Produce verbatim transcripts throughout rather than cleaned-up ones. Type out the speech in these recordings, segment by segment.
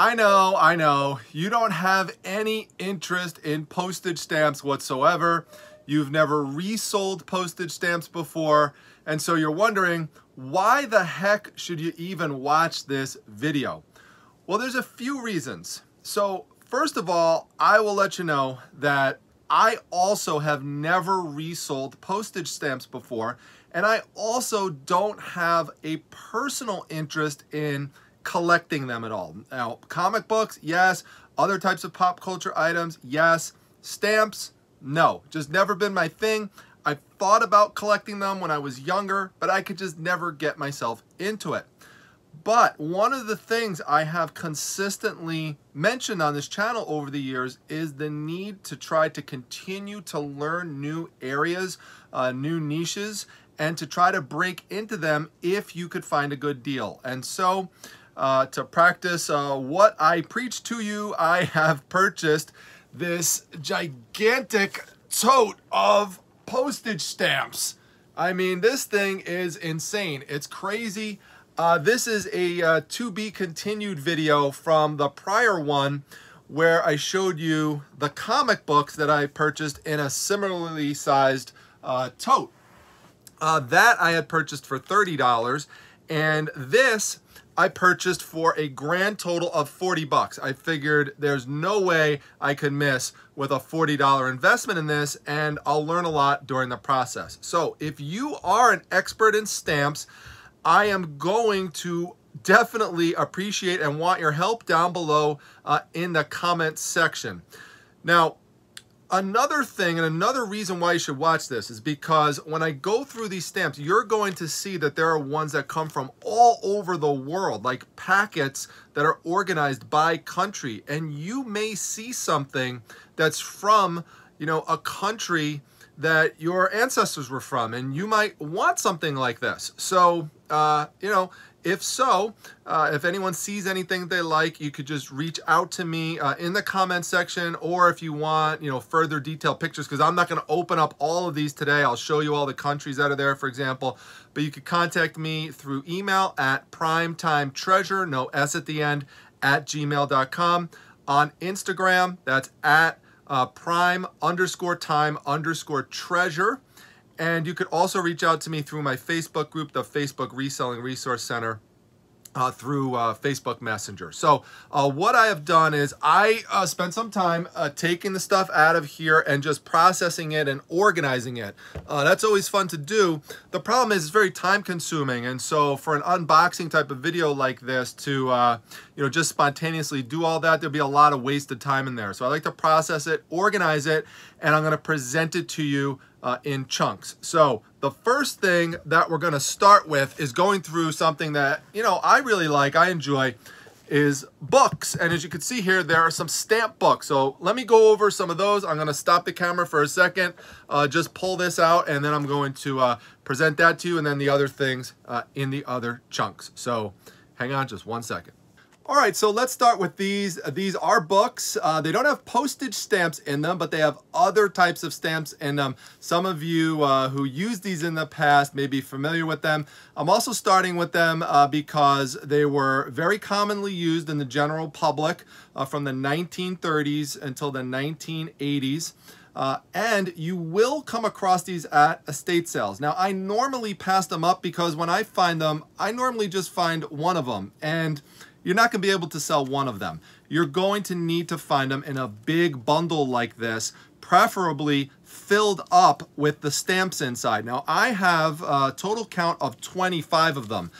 I know, I know, you don't have any interest in postage stamps whatsoever. You've never resold postage stamps before, and so you're wondering, why the heck should you even watch this video? Well, there's a few reasons. So first of all, I will let you know that I also have never resold postage stamps before, and I also don't have a personal interest in collecting them at all. Now, comic books, yes. Other types of pop culture items, yes. Stamps, no, just never been my thing. I thought about collecting them when I was younger, but I could just never get myself into it. But one of the things I have consistently mentioned on this channel over the years is the need to try to continue to learn new areas, uh, new niches, and to try to break into them if you could find a good deal. And so uh, to practice uh, what I preach to you, I have purchased this gigantic tote of postage stamps. I mean, this thing is insane. It's crazy. Uh, this is a uh, to be continued video from the prior one where I showed you the comic books that I purchased in a similarly sized uh, tote. Uh, that I had purchased for thirty dollars, and this I purchased for a grand total of forty bucks. I figured there's no way I could miss with a forty dollar investment in this, and I'll learn a lot during the process. So if you are an expert in stamps, I am going to definitely appreciate and want your help down below uh, in the comments section. Now, another thing and another reason why you should watch this is because when I go through these stamps, you're going to see that there are ones that come from all over the world, like packets that are organized by country. And you may see something that's from, you know, a country that your ancestors were from, and you might want something like this. So, uh, you know, if so, uh, if anyone sees anything they like, you could just reach out to me uh, in the comment section, or if you want, you know, further detailed pictures, because I'm not gonna open up all of these today. I'll show you all the countries that are there, for example, but you could contact me through email at primetimetreasure, no S at the end, at gmail dot com. On Instagram, that's at Uh, prime underscore time underscore treasure. And you could also reach out to me through my Facebook group, the Facebook Reselling Resource Center, uh, through uh, Facebook Messenger. So uh, what I have done is I uh, spent some time uh, taking the stuff out of here and just processing it and organizing it. Uh, that's always fun to do. The problem is it's very time consuming. And so for an unboxing type of video like this to, uh, you know, just spontaneously do all that, there'll be a lot of wasted time in there. So I like to process it, organize it, and I'm gonna present it to you uh, in chunks. So the first thing that we're gonna start with is going through something that, you know, I really like, I enjoy, is books. And as you can see here, there are some stamp books. So let me go over some of those. I'm gonna stop the camera for a second, uh, just pull this out, and then I'm going to uh, present that to you, and then the other things uh, in the other chunks. So hang on just one second. All right, so let's start with these. These are books. Uh, they don't have postage stamps in them, but they have other types of stamps in them. Some of you uh, who used these in the past may be familiar with them. I'm also starting with them uh, because they were very commonly used in the general public uh, from the nineteen thirties until the nineteen eighties. Uh, and you will come across these at estate sales. Now, I normally pass them up because when I find them, I normally just find one of them. And you're not gonna be able to sell one of them. You're going to need to find them in a big bundle like this, preferably filled up with the stamps inside. Now, I have a total count of twenty-five of them.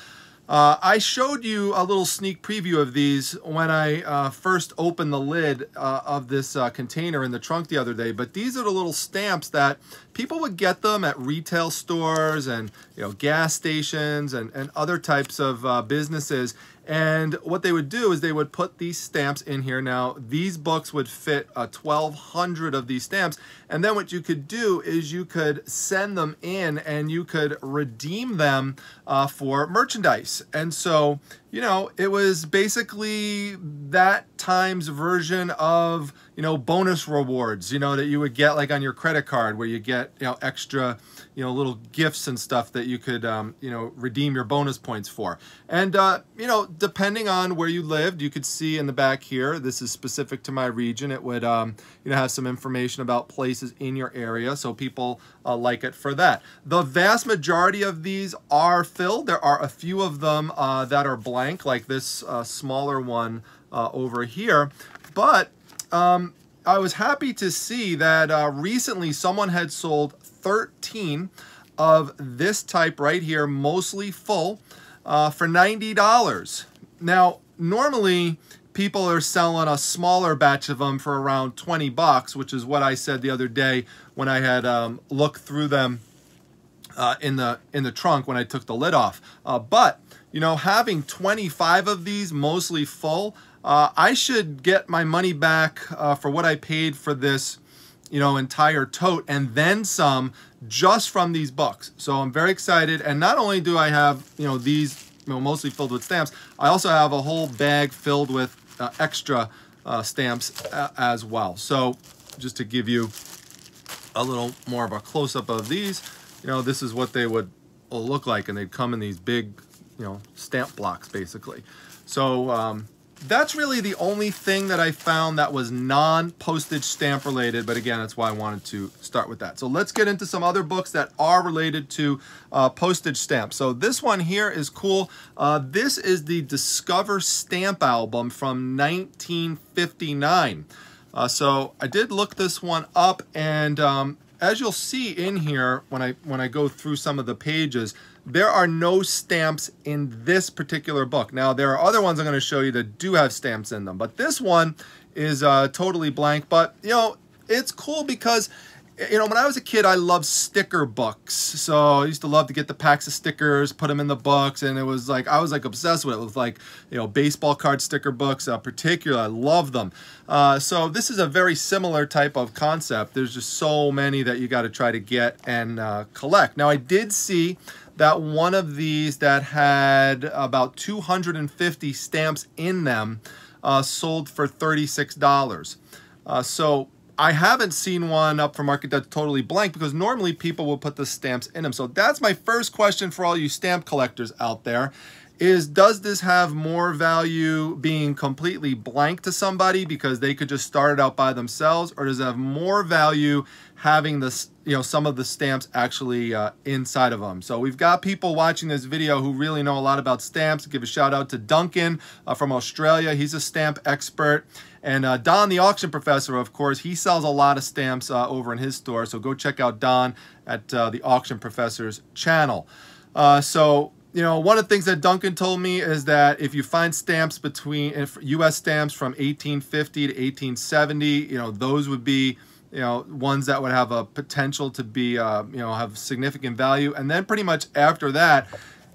Uh, I showed you a little sneak preview of these when I uh, first opened the lid uh, of this uh, container in the trunk the other day, but these are the little stamps that people would get them at retail stores and, you know, gas stations and, and other types of uh, businesses. And what they would do is they would put these stamps in here. Now, these books would fit uh, twelve hundred of these stamps. And then what you could do is you could send them in and you could redeem them uh, for merchandise. And so you know, it was basically that time's version of, you know, bonus rewards, you know, that you would get like on your credit card where you get, you know, extra, you know, little gifts and stuff that you could, um, you know, redeem your bonus points for. And, uh, you know, depending on where you lived, you could see in the back here, this is specific to my region. It would, um, you know, have some information about places in your area. So people uh, like it for that. The vast majority of these are filled. There are a few of them uh, that are blank. Blank, like this uh, smaller one uh, over here. But um, I was happy to see that uh, recently someone had sold thirteen of this type right here, mostly full, uh, for ninety dollars. Now, normally people are selling a smaller batch of them for around twenty bucks, which is what I said the other day when I had um, looked through them uh, in the in the trunk when I took the lid off. Uh, but you know, having twenty-five of these mostly full, uh, I should get my money back uh, for what I paid for this, you know, entire tote and then some just from these books. So I'm very excited. And not only do I have, you know, these, you know, mostly filled with stamps, I also have a whole bag filled with uh, extra uh, stamps uh, as well. So just to give you a little more of a close-up of these, you know, this is what they would look like, and they'd come in these big, you know, stamp blocks basically. So um, that's really the only thing that I found that was non-postage stamp related, but again, that's why I wanted to start with that. So let's get into some other books that are related to uh, postage stamps. So this one here is cool. Uh, this is the Discover Stamp Album from nineteen fifty-nine. Uh, so I did look this one up, and um, as you'll see in here when I, when I go through some of the pages, there are no stamps in this particular book. Now, there are other ones I'm going to show you that do have stamps in them, but this one is uh, totally blank. But, you know, it's cool because, you know, when I was a kid, I loved sticker books. So I used to love to get the packs of stickers, put them in the books, and it was like, I was like obsessed with it. It was like, you know, baseball card sticker books in particular. I love them. Uh, so this is a very similar type of concept. There's just so many that you got to try to get and uh, collect. Now, I did see that one of these that had about two hundred fifty stamps in them uh, sold for thirty-six dollars. Uh, so I haven't seen one up for market that's totally blank, because normally people will put the stamps in them. So that's my first question for all you stamp collectors out there is, does this have more value being completely blank to somebody because they could just start it out by themselves, or does it have more value having this, you know, some of the stamps actually uh, inside of them? So we've got people watching this video who really know a lot about stamps. Give a shout out to Duncan uh, from Australia. He's a stamp expert. And uh, Don, the Auction Professor, of course, he sells a lot of stamps uh, over in his store. So go check out Don at uh, the Auction Professor's channel. Uh, so, you know, one of the things that Duncan told me is that if you find stamps between, if U S stamps from eighteen fifty to eighteen seventy, you know, those would be, you know, ones that would have a potential to be, uh, you know, have significant value. And then pretty much after that,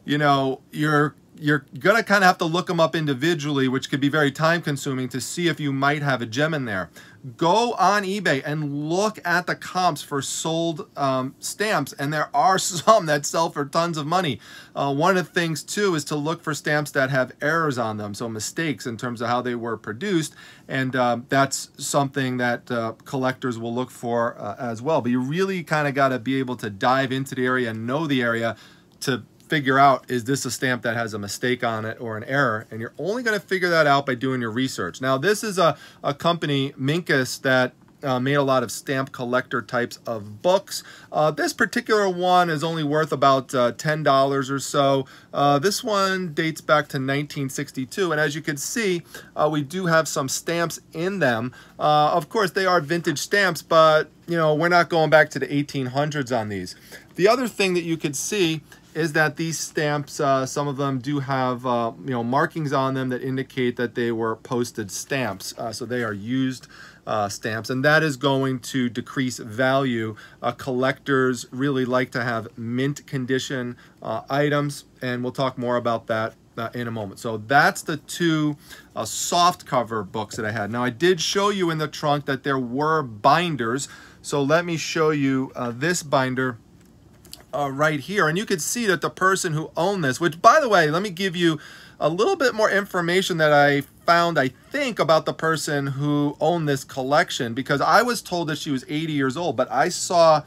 you know, you're you're going to kind of have to look them up individually, which could be very time consuming to see if you might have a gem in there. Go on eBay and look at the comps for sold um, stamps. And there are some that sell for tons of money. Uh, one of the things too is to look for stamps that have errors on them. So mistakes in terms of how they were produced. And uh, that's something that uh, collectors will look for uh, as well. But you really kind of got to be able to dive into the area and know the area to figure out, is this a stamp that has a mistake on it or an error? And you're only going to figure that out by doing your research. Now, this is a, a company, Minkus, that uh, made a lot of stamp collector types of books. Uh, this particular one is only worth about uh, ten dollars or so. Uh, this one dates back to nineteen sixty-two. And as you can see, uh, we do have some stamps in them. Uh, of course, they are vintage stamps, but you know, we're not going back to the eighteen hundreds on these. The other thing that you could see is that these stamps, uh, some of them do have uh, you know, markings on them that indicate that they were postage stamps. Uh, so they are used uh, stamps, and that is going to decrease value. Uh, collectors really like to have mint condition uh, items, and we'll talk more about that Uh, in a moment. So that's the two uh, soft cover books that I had. Now, I did show you in the trunk that there were binders. So let me show you uh, this binder uh, right here. And you can see that the person who owned this, which by the way, let me give you a little bit more information that I found, I think, about the person who owned this collection, because I was told that she was eighty years old, but I saw,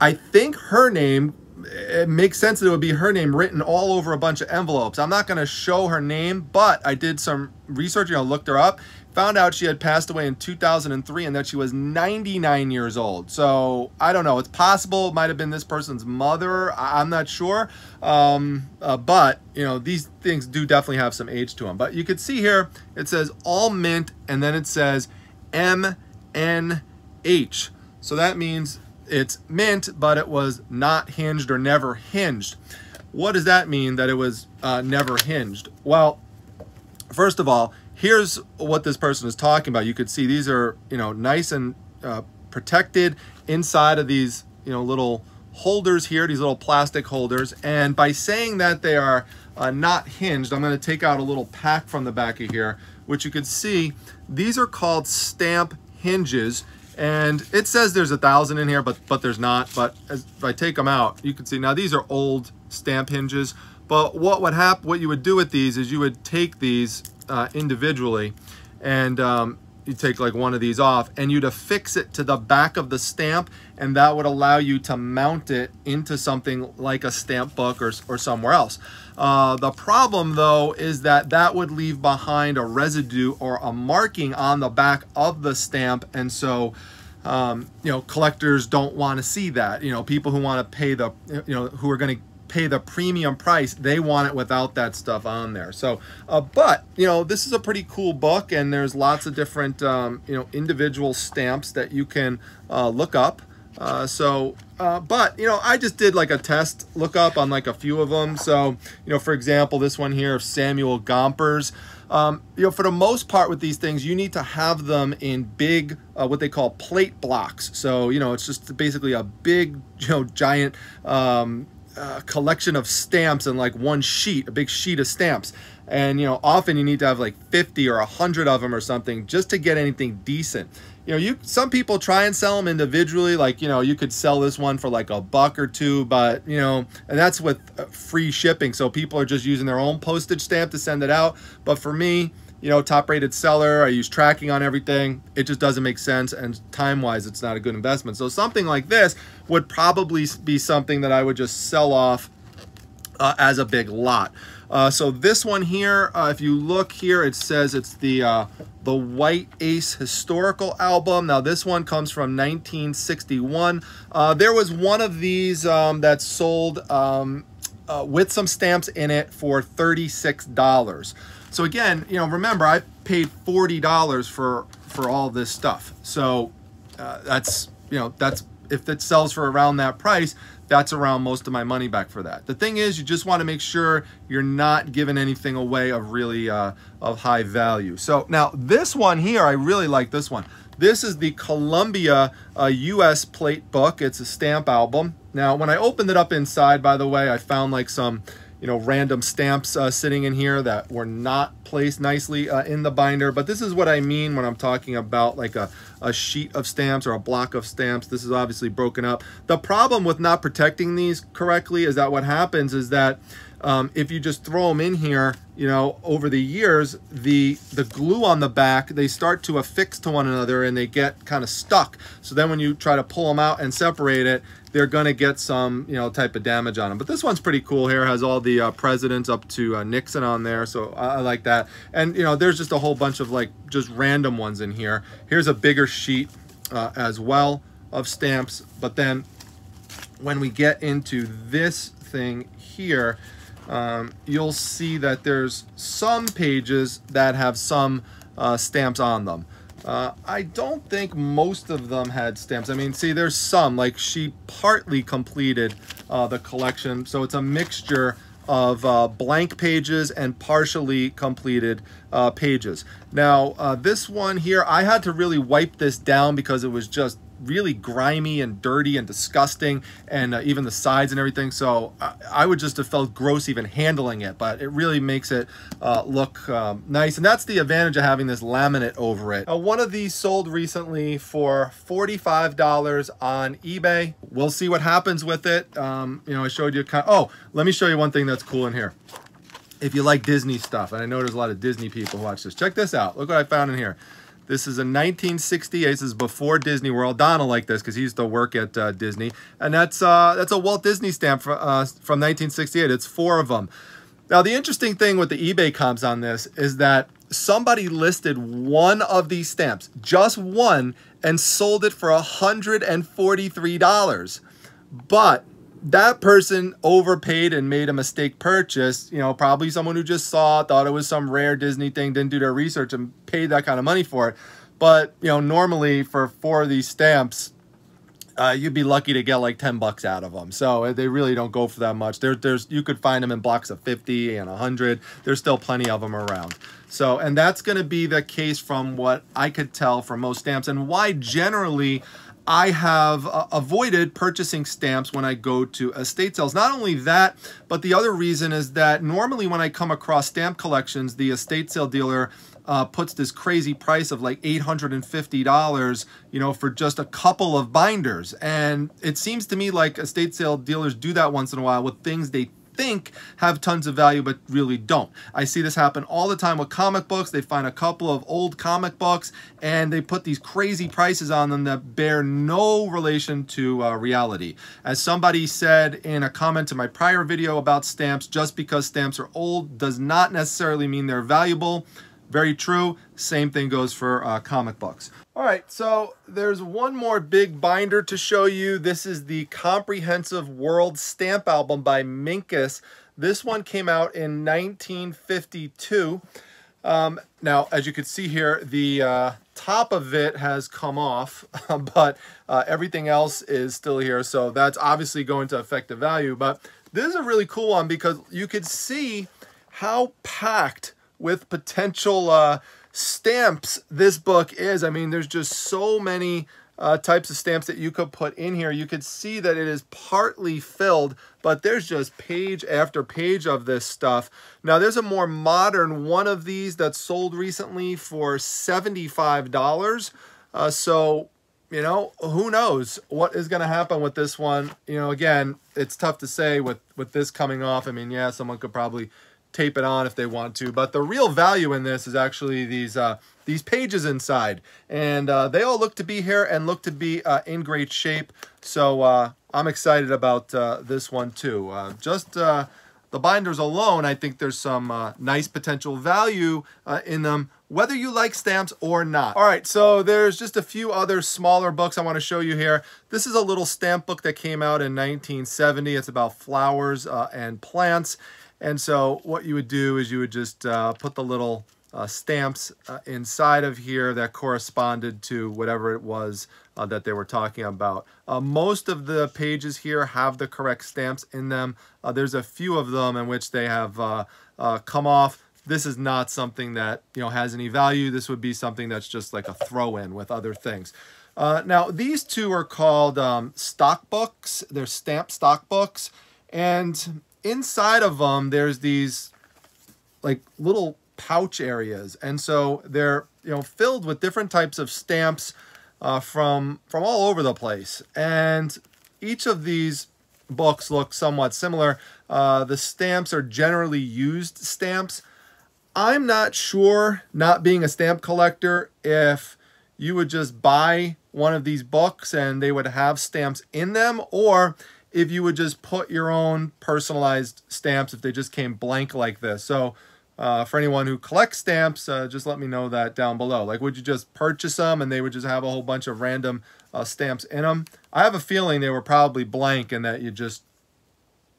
I think her name, it makes sense that it would be her name written all over a bunch of envelopes. I'm not going to show her name, but I did some research, you know, looked her up, found out she had passed away in two thousand three and that she was ninety-nine years old. So I don't know. It's possible it might have been this person's mother. I'm not sure. Um, uh, but, you know, these things do definitely have some age to them. But you could see here, it says all mint, and then it says M N H. So that means it's mint, but it was not hinged or never hinged. What does that mean, that it was uh, never hinged? Well, first of all, here's what this person is talking about. You could see these are, you know, nice and uh, protected inside of these, you know, little holders here, these little plastic holders. And by saying that they are uh, not hinged, I'm going to take out a little pack from the back of here, which you could see, these are called stamp hinges. And it says there's a thousand in here, but but there's not. But as, if I take them out, you can see now these are old stamp hinges. But what would happen, what you would do with these is you would take these Uh, individually, and um, you take like one of these off and you'd affix it to the back of the stamp, and that would allow you to mount it into something like a stamp book or, or somewhere else. Uh, the problem though is that that would leave behind a residue or a marking on the back of the stamp, and so um, you know, collectors don't want to see that. You know, people who want to pay the, you know, who are going to pay the premium price, they want it without that stuff on there. So uh, but you know, this is a pretty cool book, and there's lots of different um, you know, individual stamps that you can uh, look up. Uh, so uh, but you know, I just did like a test look up on like a few of them. So you know, for example, this one here of Samuel Gompers. Um, you know, for the most part with these things, you need to have them in big, uh, what they call plate blocks. So you know, it's just basically a big, you know, giant um, Uh, collection of stamps in like one sheet, a big sheet of stamps. And you know, often you need to have like fifty or a hundred of them or something just to get anything decent. You know, you, some people try and sell them individually, like, you know, you could sell this one for like a buck or two, but you know, and that's with free shipping, so people are just using their own postage stamp to send it out. But for me, you know, top rated seller, I use tracking on everything. It just doesn't make sense, and time wise it's not a good investment. So something like this would probably be something that I would just sell off uh, as a big lot. Uh, so this one here, uh, if you look here, it says it's the uh, the White Ace Historical Album. Now this one comes from nineteen sixty-one. Uh, there was one of these um, that sold um, uh, with some stamps in it for thirty-six dollars. So again, you know, remember, I paid forty dollars for, for all this stuff. So uh, that's, you know, that's, if it sells for around that price, that's around most of my money back for that. The thing is, you just want to make sure you're not giving anything away of really, uh, of high value. So now this one here, I really like this one. This is the Columbia uh, U S plate book. It's a stamp album. Now, when I opened it up inside, by the way, I found like some, you know, random stamps uh, sitting in here that were not placed nicely uh, in the binder. But this is what I mean when I'm talking about like a, a sheet of stamps or a block of stamps. This is obviously broken up. The problem with not protecting these correctly is that what happens is that um, if you just throw them in here, you know, over the years, the, the glue on the back, they start to affix to one another and they get kind of stuck. So then when you try to pull them out and separate it, they're going to get some, you know, type of damage on them. But this one's pretty cool here. It has all the uh, presidents up to uh, Nixon on there. So I, I like that. And, you know, there's just a whole bunch of like just random ones in here. Here's a bigger sheet uh, as well of stamps. But then when we get into this thing here, um, you'll see that there's some pages that have some uh, stamps on them. Uh, I don't think most of them had stamps. I mean, see, there's some, like she partly completed uh, the collection. So it's a mixture of uh, blank pages and partially completed uh, pages. Now, uh, this one here, I had to really wipe this down because it was just really grimy and dirty and disgusting, and uh, even the sides and everything. So I, I would just have felt gross even handling it, but it really makes it uh, look um, nice. And that's the advantage of having this laminate over it. Uh, one of these sold recently for forty-five dollars on eBay. We'll see what happens with it. Um, you know, I showed you kind of, oh, let me show you one thing that's cool in here. if you like Disney stuff, and I know there's a lot of Disney people who watch this. Check this out. Look what I found in here. This is a nineteen sixty-eight. This is before Disney World. Don will like this because he used to work at uh, Disney. And that's uh, that's a Walt Disney stamp for, uh, from nineteen sixty-eight. It's four of them. Now, the interesting thing with the eBay comps on this is that somebody listed one of these stamps, just one, and sold it for one hundred forty-three dollars. But that person overpaid and made a mistake purchase, you know, probably someone who just saw, thought it was some rare Disney thing, didn't do their research and paid that kind of money for it. But, you know, normally for four of these stamps, uh, you'd be lucky to get like ten bucks out of them. So they really don't go for that much. There, there's, you could find them in blocks of fifty and a hundred. There's still plenty of them around. So, and that's going to be the case from what I could tell for most stamps, and why generally I have uh, avoided purchasing stamps when I go to estate sales. Not only that, but the other reason is that normally when I come across stamp collections, the estate sale dealer uh, puts this crazy price of like eight hundred fifty dollars, you know, for just a couple of binders. And it seems to me like estate sale dealers do that once in a while with things they think have tons of value but really don't. I see this happen all the time with comic books. They find a couple of old comic books and they put these crazy prices on them that bear no relation to uh, reality. As somebody said in a comment to my prior video about stamps, just because stamps are old does not necessarily mean they're valuable. Very true. Same thing goes for uh, comic books. All right, so there's one more big binder to show you. This is the Comprehensive World Stamp Album by Minkus. This one came out in nineteen fifty-two. Um, now, as you can see here, the uh, top of it has come off, but uh, everything else is still here. So that's obviously going to affect the value. But this is a really cool one because you could see how packed with potential uh, stamps this book is. I mean, there's just so many uh, types of stamps that you could put in here. You could see that it is partly filled, but there's just page after page of this stuff. Now, there's a more modern one of these that sold recently for seventy-five dollars. Uh, so, you know, who knows what is going to happen with this one? You know, again, it's tough to say with, with this coming off. I mean, yeah, someone could probably tape it on if they want to, but the real value in this is actually these uh, these pages inside, and uh, they all look to be here and look to be uh, in great shape. So uh, I'm excited about uh, this one too. Uh, just uh, the binders alone, I think there's some uh, nice potential value uh, in them, whether you like stamps or not. All right, so there's just a few other smaller books I want to show you here. This is a little stamp book that came out in nineteen seventy. It's about flowers uh, and plants. And so what you would do is you would just uh, put the little uh, stamps uh, inside of here that corresponded to whatever it was uh, that they were talking about. Uh, most of the pages here have the correct stamps in them. Uh, there's a few of them in which they have uh, uh, come off. This is not something that, you know, has any value. This would be something that's just like a throw-in with other things. Uh, now, these two are called um, stock books. They're stamp stock books. And inside of them, there's these like little pouch areas. And so they're, you know, filled with different types of stamps uh, from, from all over the place. And each of these books look somewhat similar. Uh, the stamps are generally used stamps. I'm not sure, not being a stamp collector, if you would just buy one of these books and they would have stamps in them, or if you would just put your own personalized stamps if they just came blank like this. So uh, for anyone who collects stamps, uh, just let me know that down below. Like, would you just purchase them and they would just have a whole bunch of random uh, stamps in them? I have a feeling they were probably blank and that you just,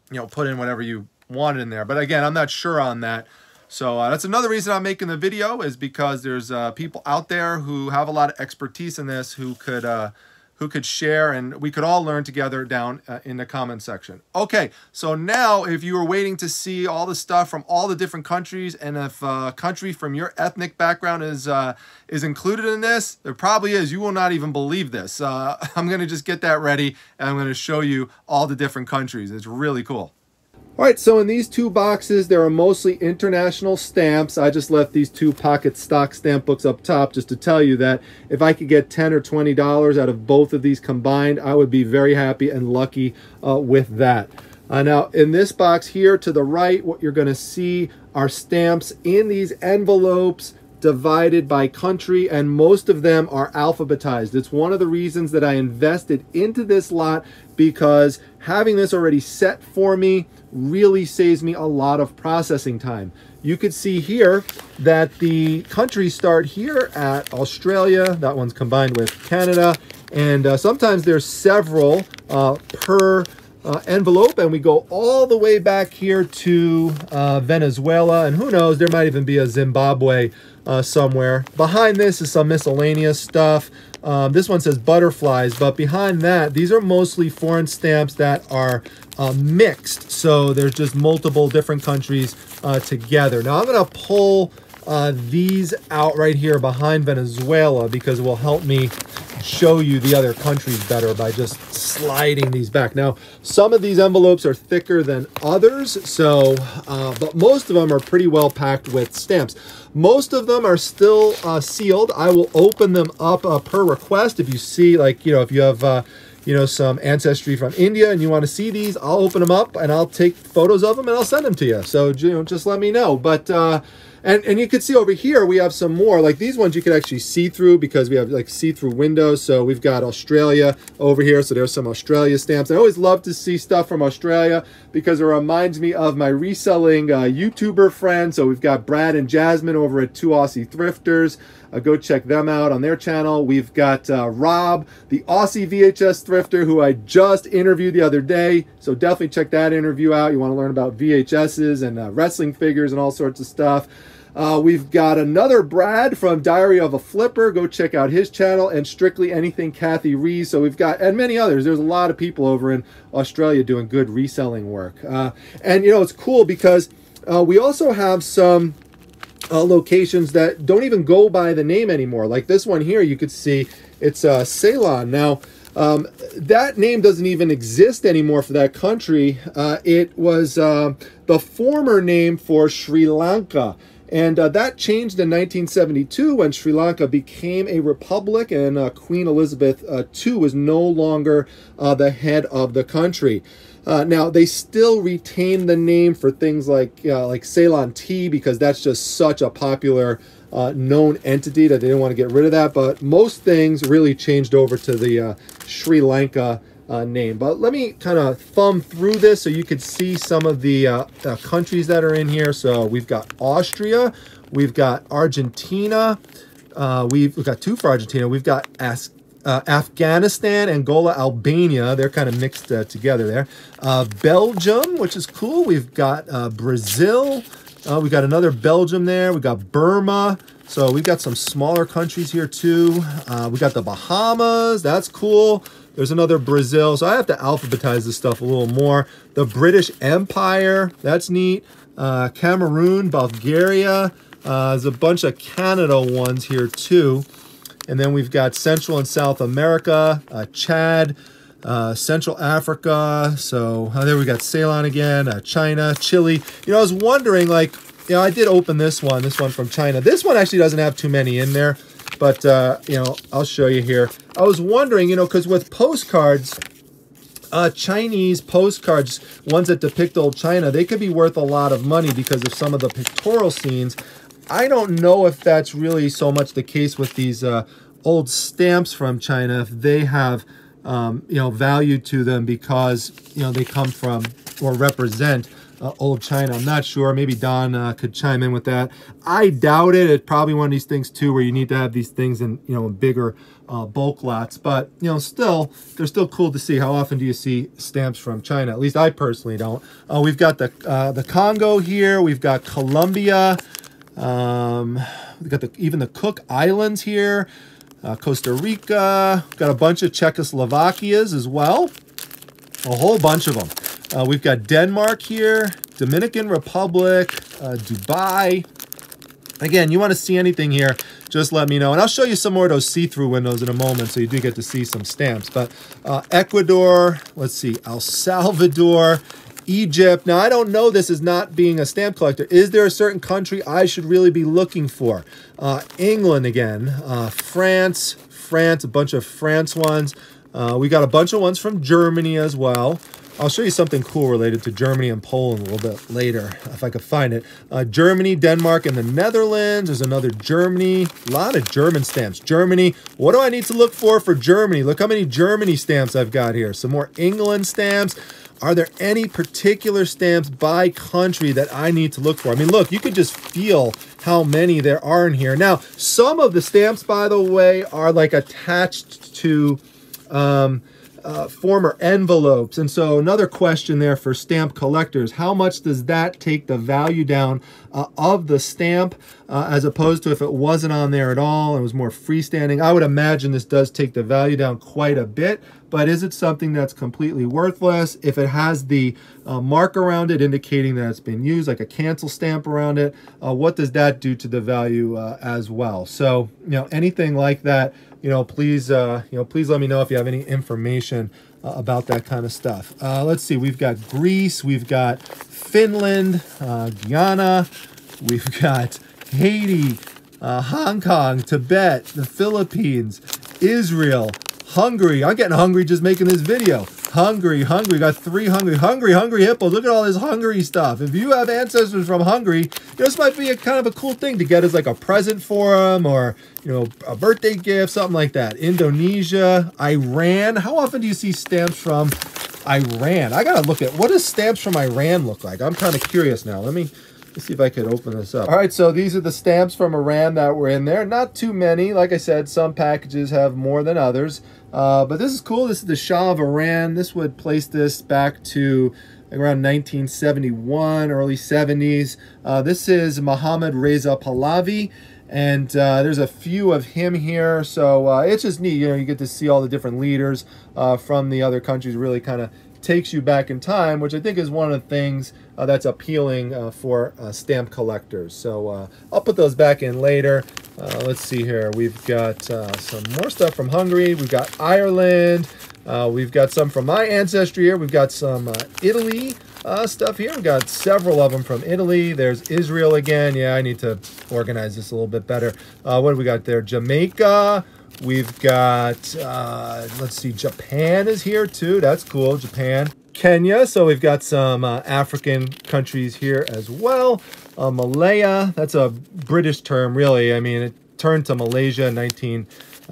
you know, put in whatever you wanted in there. But again, I'm not sure on that. So uh, that's another reason I'm making the video, is because there's uh, people out there who have a lot of expertise in this who could uh, who could share, and we could all learn together down uh, in the comment section. Okay, so now if you were waiting to see all the stuff from all the different countries, and if a country from your ethnic background is uh, is included in this, there probably is. You will not even believe this. Uh, I'm gonna just get that ready and I'm gonna show you all the different countries. It's really cool. All right, so in these two boxes, there are mostly international stamps. I just left these two pocket stock stamp books up top just to tell you that if I could get ten or twenty dollars out of both of these combined, I would be very happy and lucky uh, with that. Uh, now, in this box here to the right, what you're going to see are stamps in these envelopes divided by country, and most of them are alphabetized. It's one of the reasons that I invested into this lot, because having this already set for me really saves me a lot of processing time. You could see here that the countries start here at Australia. That one's combined with Canada. And uh, sometimes there's several uh, per Uh, envelope, and we go all the way back here to uh, Venezuela, and who knows, there might even be a Zimbabwe uh, somewhere. Behind this is some miscellaneous stuff. Um, this one says butterflies, but behind that, these are mostly foreign stamps that are uh, mixed, so there's just multiple different countries uh, together. Now I'm going to pull uh, these out right here behind Venezuela, because it will help me show you the other countries better by just sliding these back. Now, some of these envelopes are thicker than others, so uh, but most of them are pretty well packed with stamps. Most of them are still uh, sealed. I will open them up uh, per request. If you see, like, you know, if you have uh, you know, some ancestry from India and you want to see these, I'll open them up and I'll take photos of them and I'll send them to you. So, you know, just let me know. But uh, And, and you can see over here, we have some more. Like these ones you can actually see through, because we have like see-through windows. So we've got Australia over here. So there's some Australia stamps. I always love to see stuff from Australia because it reminds me of my reselling uh, YouTuber friends. So we've got Brad and Jasmine over at Two Aussie Thrifters. Uh, go check them out on their channel. We've got uh, Rob, the Aussie V H S thrifter, who I just interviewed the other day. So definitely check that interview out. You want to learn about V H Ss and uh, wrestling figures and all sorts of stuff. Uh, we've got another Brad from Diary of a Flipper. Go check out his channel, and Strictly Anything, Kathy Rees. So we've got, and many others. There's a lot of people over in Australia doing good reselling work. Uh, and, you know, it's cool because uh, we also have some uh, locations that don't even go by the name anymore. Like this one here, you could see it's uh, Ceylon. Now, um, that name doesn't even exist anymore for that country. Uh, it was uh, the former name for Sri Lanka. And uh, that changed in nineteen seventy-two when Sri Lanka became a republic, and uh, Queen Elizabeth uh, the Second was no longer uh, the head of the country. Uh, now, they still retain the name for things like uh, like Ceylon tea, because that's just such a popular uh, known entity that they didn't want to get rid of that. But most things really changed over to the uh, Sri Lanka Uh, name. But let me kind of thumb through this so you can see some of the uh, uh, countries that are in here. So we've got Austria, we've got Argentina, uh, we've, we've got two for Argentina, we've got As uh, Afghanistan, Angola, Albania. They're kind of mixed uh, together there. Uh, Belgium, which is cool. We've got uh, Brazil. Uh, we've got another Belgium there. We've got Burma. So we've got some smaller countries here too. Uh, we got the Bahamas. That's cool. There's another Brazil. So I have to alphabetize this stuff a little more. The British Empire. That's neat. Uh, Cameroon, Bulgaria. Uh, there's a bunch of Canada ones here too. And then we've got Central and South America. Uh, Chad. Uh, Central Africa. So uh, there we got Ceylon again, uh, China, Chile. You know, I was wondering, like, you know, I did open this one, this one from China. This one actually doesn't have too many in there, but, uh, you know, I'll show you here. I was wondering, you know, because with postcards, uh, Chinese postcards, ones that depict old China, they could be worth a lot of money because of some of the pictorial scenes. I don't know if that's really so much the case with these uh, old stamps from China, if they have Um, you know, value to them because, you know, they come from or represent uh, old China. I'm not sure. Maybe Don uh, could chime in with that. I doubt it. It's probably one of these things too where you need to have these things in, you know, in bigger uh, bulk lots. But, you know, still, they're still cool to see. How often do you see stamps from China? At least I personally don't. Uh, we've got the, uh, the Congo here. We've got Columbia. Um, we've got the, even the Cook Islands here. Uh, Costa Rica, got a bunch of Czechoslovakias as well, a whole bunch of them. Uh, we've got Denmark here, Dominican Republic, uh, Dubai. Again, you want to see anything here, just let me know. And I'll show you some more of those see-through windows in a moment, so you do get to see some stamps. But uh, Ecuador, let's see, El Salvador, Egypt. Now, I don't know this as not being a stamp collector. Is there a certain country I should really be looking for? Uh, England again, uh, France, France, a bunch of France ones. Uh, we got a bunch of ones from Germany as well. I'll show you something cool related to Germany and Poland a little bit later, if I could find it. Uh, Germany, Denmark, and the Netherlands. There's another Germany. A lot of German stamps. Germany. What do I need to look for for Germany? Look how many Germany stamps I've got here. Some more England stamps. Are there any particular stamps by country that I need to look for? I mean, look, you could just feel how many there are in here. Now, some of the stamps, by the way, are like attached to um, uh, former envelopes. And so another question there for stamp collectors, how much does that take the value down uh, of the stamp uh, as opposed to if it wasn't on there at all, it was more freestanding? I would imagine this does take the value down quite a bit. But is it something that's completely worthless? If it has the uh, mark around it indicating that it's been used, like a cancel stamp around it, uh, what does that do to the value uh, as well? So, you know, anything like that, you know, please, uh, you know, please let me know if you have any information uh, about that kind of stuff. Uh, let's see, we've got Greece, we've got Finland, uh, Guyana, we've got Haiti, uh, Hong Kong, Tibet, the Philippines, Israel, Hungary. I'm getting hungry just making this video. Hungary, Hungary, got three Hungary, Hungary, Hungary hippos. Look at all this Hungary stuff. If you have ancestors from Hungary, this might be a kind of a cool thing to get as like a present for them, or, you know, a birthday gift, something like that. Indonesia, Iran. How often do you see stamps from Iran? I gotta look at, what does stamps from Iran look like? I'm kind of curious now. Let me... Let's see if I could open this up. All right, so these are the stamps from Iran that were in there. Not too many. Like I said, some packages have more than others. Uh, but this is cool. This is the Shah of Iran. This would place this back to around nineteen seventy-one, early seventies. Uh, this is Mohammad Reza Pahlavi. And uh, there's a few of him here. So uh, it's just neat. You know, you get to see all the different leaders uh, from the other countries, really kind of takes you back in time, which I think is one of the things uh, that's appealing uh, for uh, stamp collectors. So uh, I'll put those back in later. Uh, let's see here. We've got uh, some more stuff from Hungary. We've got Ireland. Uh, we've got some from my ancestry here. We've got some uh, Italy uh, stuff here. We've got several of them from Italy. There's Israel again. Yeah, I need to organize this a little bit better. Uh, what do we got there? Jamaica. We've got, uh, let's see, Japan is here too. That's cool, Japan. Kenya, so we've got some uh, African countries here as well. Uh, Malaya, that's a British term, really. I mean, it turned to Malaysia in nineteen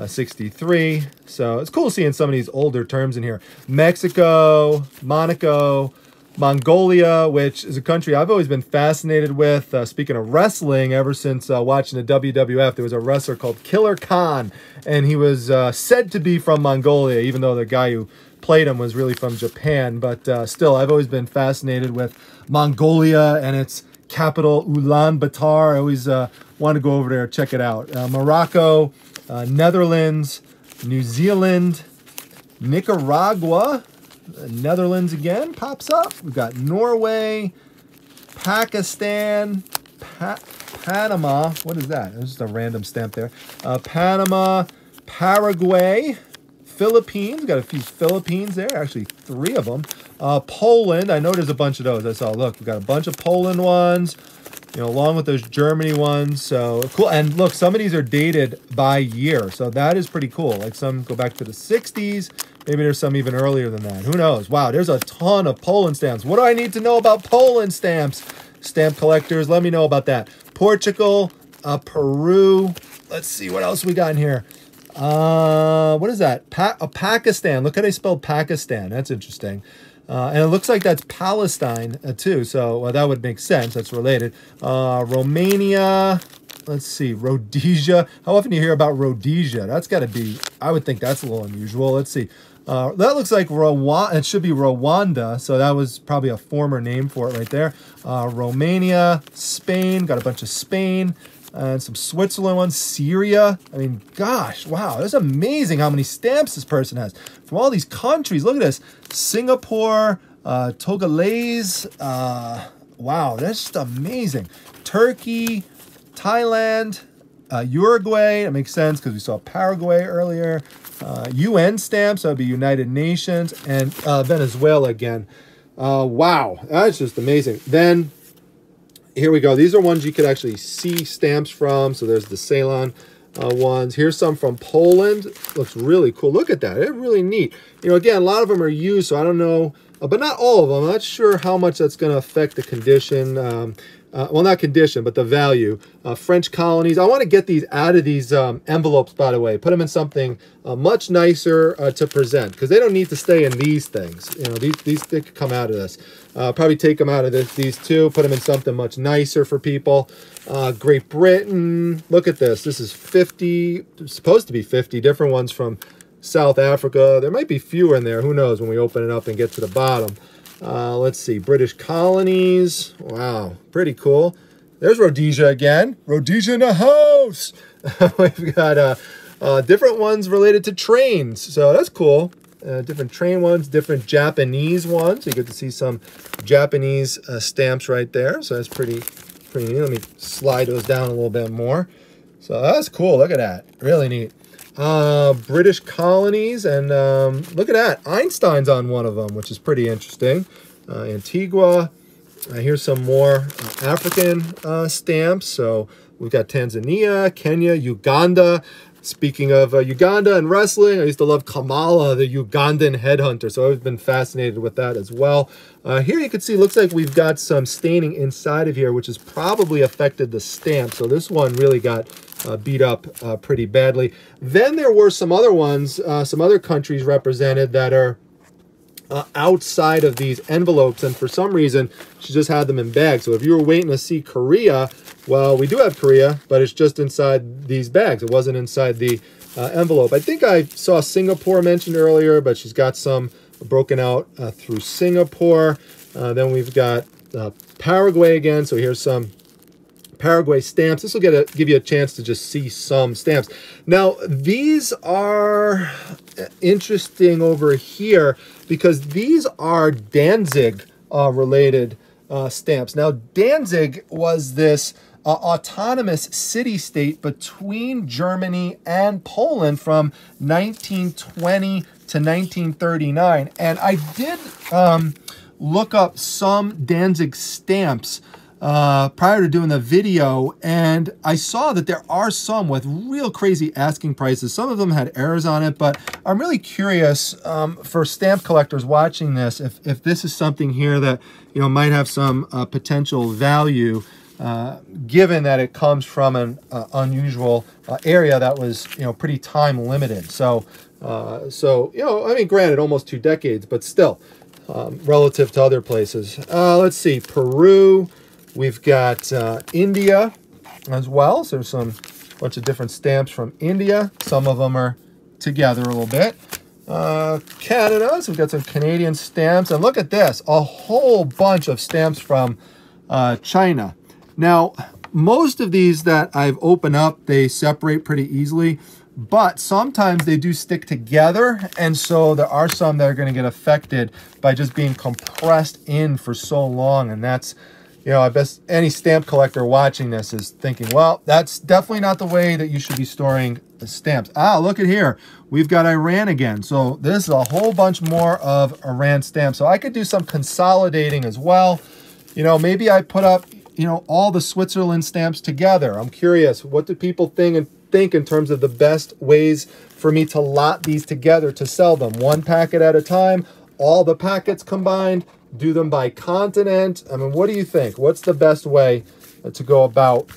sixty-three. So it's cool seeing some of these older terms in here. Mexico, Monaco, Mongolia, which is a country I've always been fascinated with. Uh, speaking of wrestling, ever since uh, watching the W W F, there was a wrestler called Killer Khan, and he was uh, said to be from Mongolia, even though the guy who played him was really from Japan. But uh, still, I've always been fascinated with Mongolia and its capital, Ulaanbaatar. I always uh, want to go over there and check it out. Uh, Morocco, uh, Netherlands, New Zealand, Nicaragua. Netherlands again pops up. We've got Norway, Pakistan, pa Panama. What is that? It's just a random stamp there. Uh, Panama, Paraguay, Philippines. We've got a few Philippines there. Actually, three of them. Uh, Poland. I know there's a bunch of those. I saw. Look, we've got a bunch of Poland ones, you know, along with those Germany ones. So cool. And look, some of these are dated by year. So that is pretty cool. Like some go back to the sixties. Maybe there's some even earlier than that. Who knows? Wow, there's a ton of Poland stamps. What do I need to know about Poland stamps? Stamp collectors, let me know about that. Portugal, uh, Peru. Let's see what else we got in here. Uh, what is that? Pa uh, Pakistan. Look how they spelled Pakistan. That's interesting. Uh, and it looks like that's Palestine, uh, too. So uh, that would make sense. That's related. Uh, Romania. Let's see, Rhodesia. How often do you hear about Rhodesia? That's got to be, I would think that's a little unusual. Let's see. Uh, that looks like Rwanda. It should be Rwanda, so that was probably a former name for it right there. Uh, Romania, Spain, got a bunch of Spain, and some Switzerland ones, Syria. I mean, gosh, wow, that's amazing how many stamps this person has. From all these countries, look at this. Singapore, uh, Togolese, uh, wow, that's just amazing. Turkey, Thailand, uh, Uruguay, that makes sense because we saw Paraguay earlier. Uh, U N stamps, that would be United Nations, and uh, Venezuela again. Uh, wow, that's just amazing. Then, here we go. These are ones you could actually see stamps from. So there's the Ceylon uh, ones. Here's some from Poland. Looks really cool. Look at that. It's really neat. You know, again, a lot of them are used, so I don't know uh, but not all of them. I'm not sure how much that's going to affect the condition. Um, uh, well, not condition, but the value. Uh, French colonies. I want to get these out of these um, envelopes, by the way. Put them in something uh, much nicer uh, to present, because they don't need to stay in these things. You know, these, these they could come out of this. Uh, probably take them out of this, these two, put them in something much nicer for people. Uh, Great Britain. Look at this. This is fifty, supposed to be fifty different ones from South Africa. There might be fewer in there. Who knows when we open it up and get to the bottom. Uh, let's see. British colonies. Wow. Pretty cool. There's Rhodesia again. Rhodesia in the house. We've got uh, uh, different ones related to trains. So that's cool. Uh, different train ones, different Japanese ones. You get to see some Japanese uh, stamps right there. So that's pretty, pretty neat. Let me slide those down a little bit more. So that's cool. Look at that. Really neat. Uh, British colonies, and um, look at that, Einstein's on one of them, which is pretty interesting. Uh, Antigua, uh, here's some more uh, African uh, stamps. So we've got Tanzania, Kenya, Uganda. Speaking of uh, Uganda and wrestling, I used to love Kamala, the Ugandan headhunter, so I've been fascinated with that as well. Uh, here you can see, looks like we've got some staining inside of here, which has probably affected the stamp. So this one really got Uh, beat up uh, pretty badly. Then there were some other ones, uh, some other countries represented that are uh, outside of these envelopes, and for some reason she just had them in bags. So if you were waiting to see Korea, well, we do have Korea, but it's just inside these bags. It wasn't inside the uh, envelope. I think I saw Singapore mentioned earlier, but she's got some broken out uh, through Singapore. Uh, then we've got uh, Paraguay again. So here's some Paraguay stamps. This will get a, give you a chance to just see some stamps. Now, these are interesting over here because these are Danzig uh, related uh, stamps. Now, Danzig was this uh, autonomous city-state between Germany and Poland from nineteen twenty to nineteen thirty-nine. And I did um, look up some Danzig stamps Uh, prior to doing the video, and I saw that there are some with real crazy asking prices. Some of them had errors on it, but I'm really curious um, for stamp collectors watching this, if, if this is something here that, you know, might have some uh, potential value, uh, given that it comes from an uh, unusual uh, area that was, you know, pretty time limited. So, uh, so, you know, I mean, granted, almost two decades, but still, um, relative to other places. Uh, let's see, Peru. We've got uh, India as well. So there's some bunch of different stamps from India. Some of them are together a little bit. Uh, Canada, so we've got some Canadian stamps. And look at this, a whole bunch of stamps from uh, China. Now, most of these that I've opened up, they separate pretty easily, but sometimes they do stick together. And so there are some that are gonna get affected by just being compressed in for so long. And that's, you know, I bet any stamp collector watching this is thinking, well, that's definitely not the way that you should be storing the stamps. Ah, look at here. We've got Iran again. So this is a whole bunch more of Iran stamps. So I could do some consolidating as well. You know, maybe I put up, you know, all the Switzerland stamps together. I'm curious, what do people think and think in terms of the best ways for me to lot these together to sell them? One packet at a time, all the packets combined. Do them by continent. I mean, what do you think? What's the best way to go about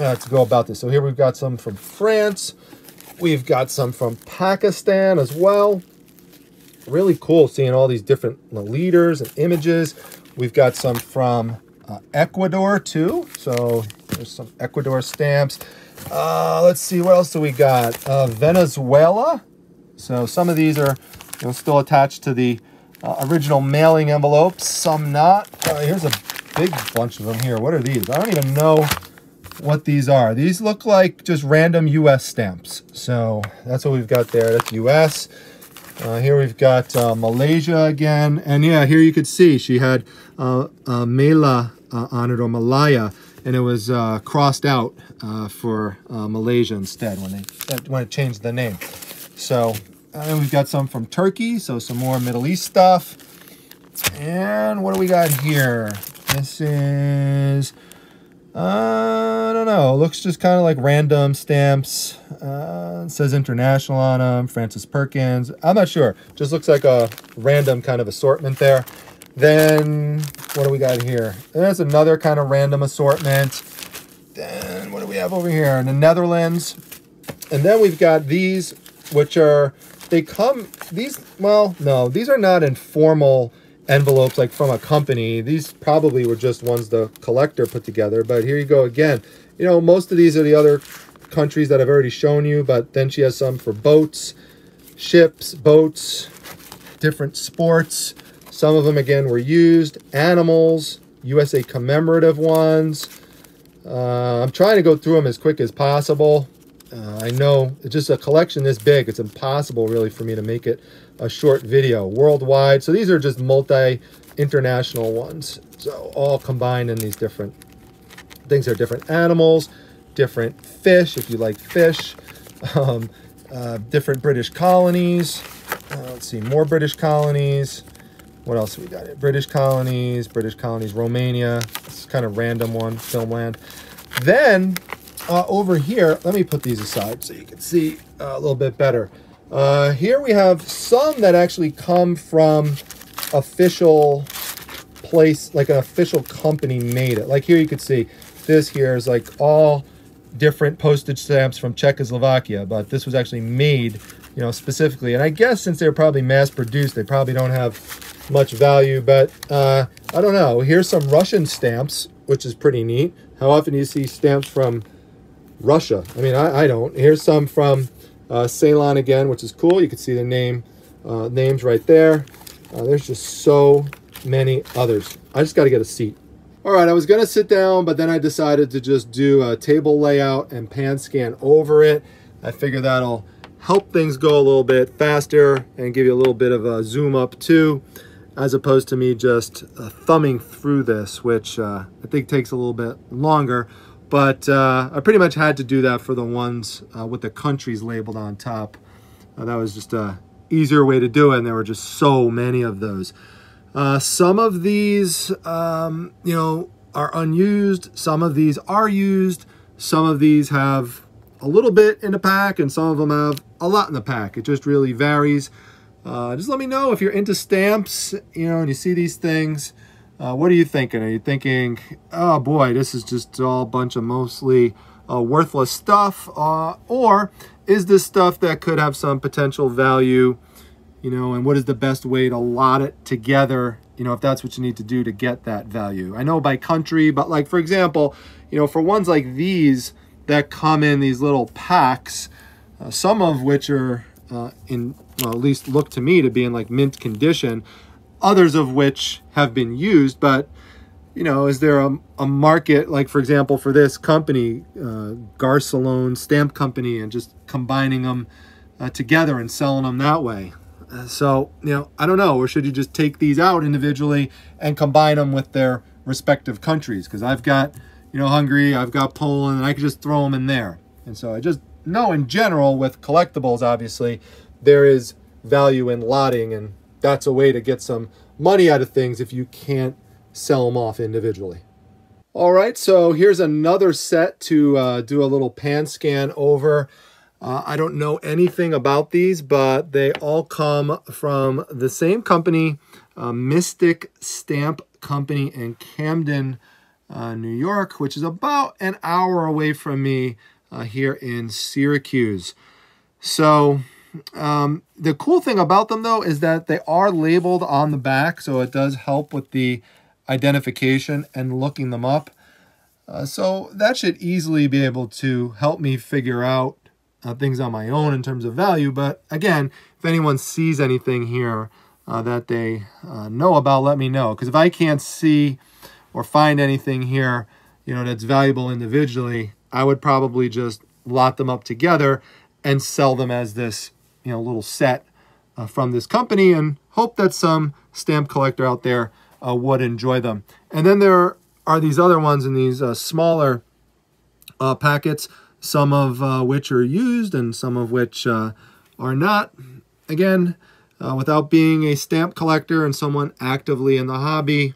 uh, to go about this? So here we've got some from France. We've got some from Pakistan as well. Really cool seeing all these different leaders and images. We've got some from uh, Ecuador too. So there's some Ecuador stamps. Uh, let's see, what else do we got? Uh, Venezuela. So some of these are, you know, still attached to the Uh, original mailing envelopes, some not. Uh, here's a big bunch of them here. What are these? I don't even know what these are. These look like just random U S stamps. So that's what we've got there. That's U S. Uh, here we've got uh, Malaysia again. And yeah, here you could see she had uh, uh, Mela uh, on it, or Malaya, and it was uh, crossed out uh, for uh, Malaysia instead when, they, when it changed the name. So... and we've got some from Turkey, so some more Middle East stuff. And what do we got here? This is, uh, don't know. It looks just kind of like random stamps. Uh, it says international on them, Francis Perkins. I'm not sure. Just looks like a random kind of assortment there. Then what do we got here? There's another kind of random assortment. Then what do we have over here? In the Netherlands. And then we've got these, which are, they come, these, well, no, these are not informal envelopes like from a company. These probably were just ones the collector put together. But here you go again. You know, most of these are the other countries that I've already shown you, but then she has some for boats, ships, boats, different sports. Some of them again were used, animals, U S A commemorative ones. Uh, I'm trying to go through them as quick as possible. Uh, I know it's just a collection this big, it's impossible really for me to make it a short video. Worldwide, so these are just multi-international ones. So all combined in these different things are different animals, different fish, if you like fish, um, uh, different British colonies. Uh, let's see, more British colonies. What else we got here? British colonies, British colonies, Romania. This is kind of random one, Filmland. Then Uh, over here, let me put these aside so you can see uh, a little bit better. Uh, here we have some that actually come from official place, like an official company made it. Like here you could see, this here is like all different postage stamps from Czechoslovakia, but this was actually made, you know, specifically. And I guess since they're probably mass produced, they probably don't have much value, but uh, I don't know. Here's some Russian stamps, which is pretty neat. How often do you see stamps from Russia? I mean, I, I don't. Here's some from uh, Ceylon again, which is cool. You can see the name, uh, names right there. Uh, there's just so many others. I just got to get a seat. All right, I was going to sit down, but then I decided to just do a table layout and pan scan over it. I figure that'll help things go a little bit faster and give you a little bit of a zoom up too, as opposed to me just uh, thumbing through this, which uh, I think takes a little bit longer. But uh, I pretty much had to do that for the ones uh, with the countries labeled on top. Uh, that was just an easier way to do it, and there were just so many of those. Uh, some of these, um, you know, are unused. Some of these are used. Some of these have a little bit in the pack, and some of them have a lot in the pack. It just really varies. Uh, just let me know if you're into stamps, you know, and you see these things. Uh, what are you thinking? Are you thinking, oh boy, this is just all a bunch of mostly uh, worthless stuff? Uh, or is this stuff that could have some potential value, you know, and what is the best way to lot it together, you know, if that's what you need to do to get that value? I know by country, but like, for example, you know, for ones like these that come in these little packs, uh, some of which are uh, in, well, at least look to me to be in like mint condition, others of which have been used, but, you know, is there a, a market, like, for example, for this company, uh, Garcelone Stamp Company, and just combining them uh, together and selling them that way? Uh, so, you know, I don't know, or should you just take these out individually and combine them with their respective countries? Because I've got, you know, Hungary, I've got Poland, and I could just throw them in there. And so I just know in general with collectibles, obviously, there is value in lotting, and that's a way to get some money out of things if you can't sell them off individually. All right, so here's another set to uh, do a little pan scan over. Uh, I don't know anything about these, but they all come from the same company, uh, Mystic Stamp Company in Camden, uh, New York, which is about an hour away from me uh, here in Syracuse. So Um, the cool thing about them, though, is that they are labeled on the back, so it does help with the identification and looking them up. Uh, so that should easily be able to help me figure out uh, things on my own in terms of value. But again, if anyone sees anything here uh, that they uh, know about, let me know. Because if I can't see or find anything here, you know, that's valuable individually, I would probably just lot them up together and sell them as this, you know, little set uh, from this company, and hope that some stamp collector out there uh, would enjoy them. And then there are these other ones in these uh, smaller uh, packets, some of uh, which are used and some of which uh, are not. Again, uh, without being a stamp collector and someone actively in the hobby,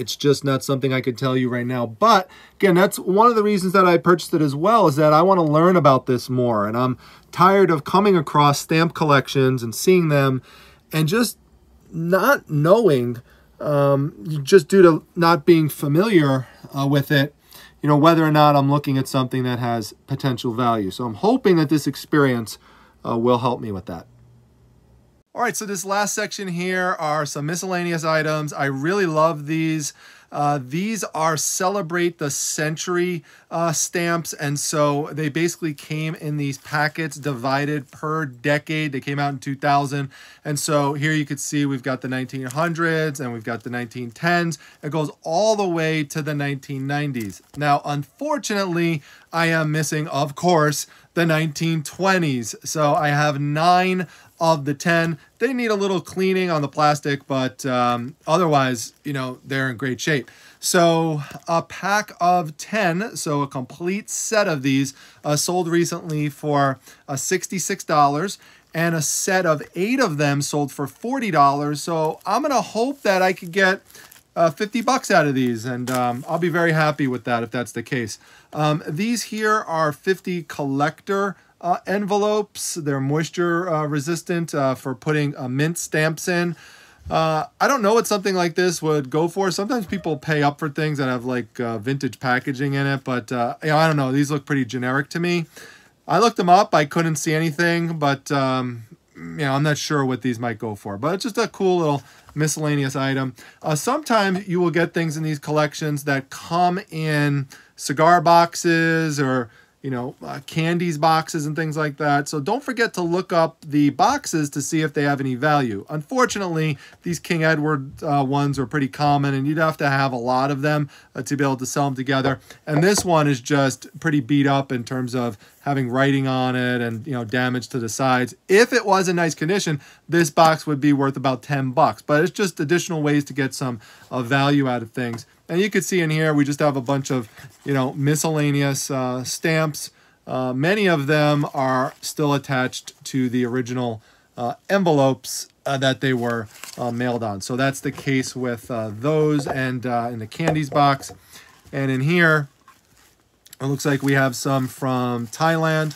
It's just not something I could tell you right now. But again, that's one of the reasons that I purchased it as well, is that I want to learn about this more. And I'm tired of coming across stamp collections and seeing them and just not knowing, um, just due to not being familiar uh, with it, you know, whether or not I'm looking at something that has potential value. So I'm hoping that this experience uh, will help me with that. All right, so this last section here are some miscellaneous items. I really love these. Uh, these are Celebrate the Century uh, stamps, and so they basically came in these packets divided per decade. They came out in two thousand, and so here you could see we've got the nineteen hundreds and we've got the nineteen tens. It goes all the way to the nineteen nineties. Now, unfortunately, I am missing, of course, the nineteen twenties. So I have nine of the ten. They need a little cleaning on the plastic, but um, otherwise, you know, they're in great shape. So a pack of ten, so a complete set of these, uh, sold recently for uh, sixty-six dollars. And a set of eight of them sold for forty dollars. So I'm going to hope that I could get Uh, fifty bucks out of these, and um, I'll be very happy with that if that's the case. Um, these here are fifty collector uh, envelopes. They're moisture uh, resistant uh, for putting uh, mint stamps in. Uh, I don't know what something like this would go for. Sometimes people pay up for things that have like uh, vintage packaging in it, but uh, you know, I don't know. These look pretty generic to me. I looked them up. I couldn't see anything, but um, you know, I'm not sure what these might go for, but it's just a cool little miscellaneous item. Uh, sometimes you will get things in these collections that come in cigar boxes or, you know, uh, candies boxes and things like that. So don't forget to look up the boxes to see if they have any value. Unfortunately, these King Edward uh, ones are pretty common, and you'd have to have a lot of them uh, to be able to sell them together. And this one is just pretty beat up in terms of having writing on it and, you know, damage to the sides. If it was in nice condition, this box would be worth about ten bucks, but it's just additional ways to get some uh, value out of things. And you can see in here, we just have a bunch of, you know, miscellaneous uh, stamps. Uh, many of them are still attached to the original uh, envelopes uh, that they were uh, mailed on. So that's the case with uh, those and uh, in the candies box. And in here, it looks like we have some from Thailand.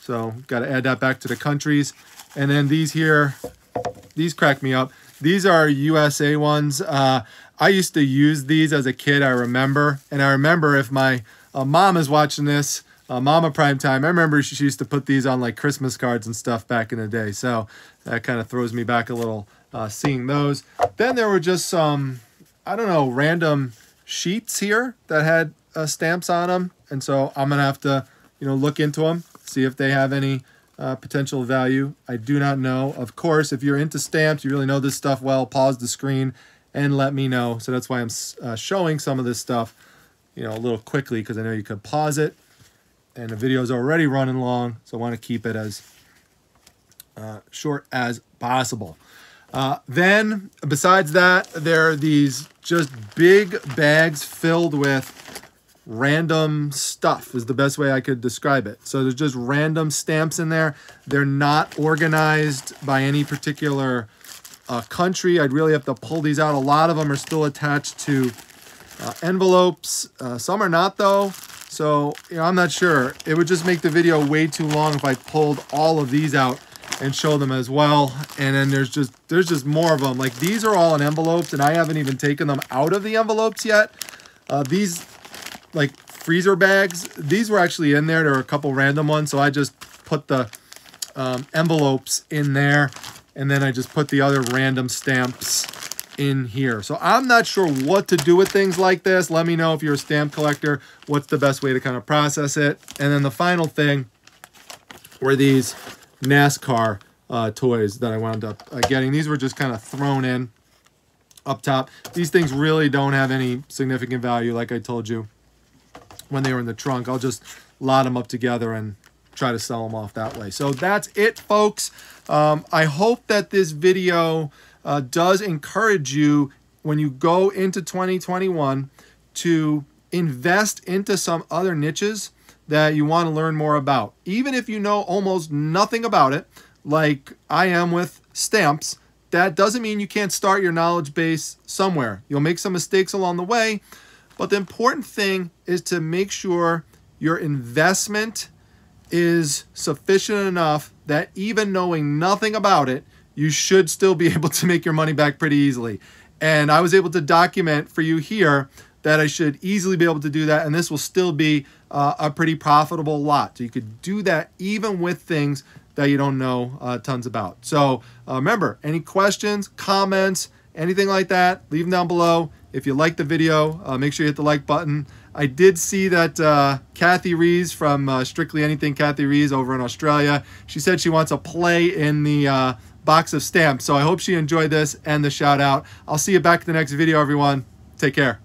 So got to add that back to the countries. And then these here, these crack me up. These are U S A ones. Uh, I used to use these as a kid, I remember. And I remember if my uh, mom is watching this, uh, Mama Primetime, I remember she, she used to put these on like Christmas cards and stuff back in the day. So that kind of throws me back a little uh, seeing those. Then there were just some, I don't know, random sheets here that had uh, stamps on them. And so I'm going to have to, you know, look into them, see if they have any Uh, potential value. I do not know. Of course, if you're into stamps, you really know this stuff well, pause the screen and let me know. So that's why I'm uh, showing some of this stuff, you know, a little quickly, because I know you could pause it and the video is already running long. So I want to keep it as uh, short as possible. Uh, then besides that, there are these just big bags filled with random stuff, is the best way I could describe it. So there's just random stamps in there. They're not organized by any particular uh, country. I'd really have to pull these out. A lot of them are still attached to uh, envelopes. Uh, some are not, though. So, you know, I'm not sure. It would just make the video way too long if I pulled all of these out and show them as well. And then there's just there's just more of them. Like, these are all in envelopes, and I haven't even taken them out of the envelopes yet. Uh, these like freezer bags, these were actually in there. There were a couple random ones, so I just put the um, envelopes in there, and then I just put the other random stamps in here. So I'm not sure what to do with things like this. Let me know if you're a stamp collector, what's the best way to kind of process it. And then the final thing were these NASCAR uh, toys that I wound up uh, getting. These were just kind of thrown in up top. These things really don't have any significant value, like I told you, when they were in the trunk. I'll just lot them up together and try to sell them off that way. So that's it, folks. Um, I hope that this video uh, does encourage you, when you go into twenty twenty-one, to invest into some other niches that you want to learn more about. Even if you know almost nothing about it, like I am with stamps, that doesn't mean you can't start your knowledge base somewhere. You'll make some mistakes along the way, but the important thing is to make sure your investment is sufficient enough that even knowing nothing about it, you should still be able to make your money back pretty easily. And I was able to document for you here that I should easily be able to do that, and this will still be uh, a pretty profitable lot. So you could do that even with things that you don't know uh, tons about. So uh, remember, any questions, comments, anything like that, leave them down below. If you like the video, uh, make sure you hit the like button. I did see that uh, Kathy Rees from uh, Strictly Anything, Kathy Rees over in Australia, she said she wants a play in the uh, box of stamps. So I hope she enjoyed this and the shout out. I'll see you back in the next video, everyone. Take care.